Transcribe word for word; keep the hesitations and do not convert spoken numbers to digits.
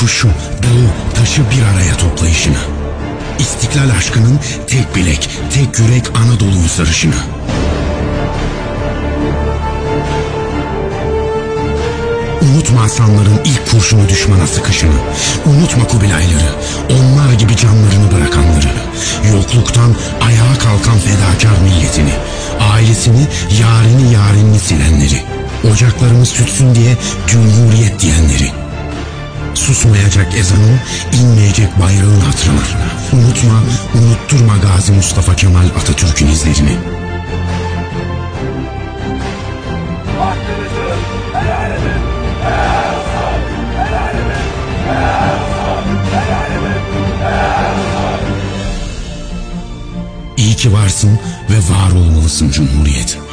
kuşu, dağı, taşı bir araya toplayışını. İstiklal aşkının tek bilek, tek yürek Anadolu'yu sarışını. Unutma aslanların ilk kurşunu düşmana sıkışını. Unutma Kubilayları, onlar gibi canlarını bırakanları. Yokluktan ayağa kalkan fedakar milletini. Ailesini, yarini yarinini silenleri. Ocaklarımız sütsün diye cumhuriyet diyenleri. Susmayacak ezanın, inmeyecek bayrağın hatırına. Unutma, unutturma Gazi Mustafa Kemal Atatürk'ün izlerini. İyi ki varsın ve var olmalısın Cumhuriyet.